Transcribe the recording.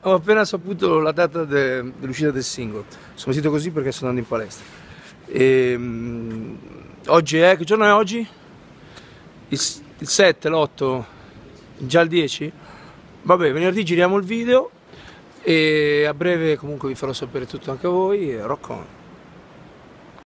Ho appena saputo la data dell'uscita del singolo. Sono vestito così perché sto andando in palestra. Che giorno è oggi? Il 7, l'8, già il 10? Vabbè, venerdì giriamo il video e a breve comunque vi farò sapere tutto anche a voi. Rock on!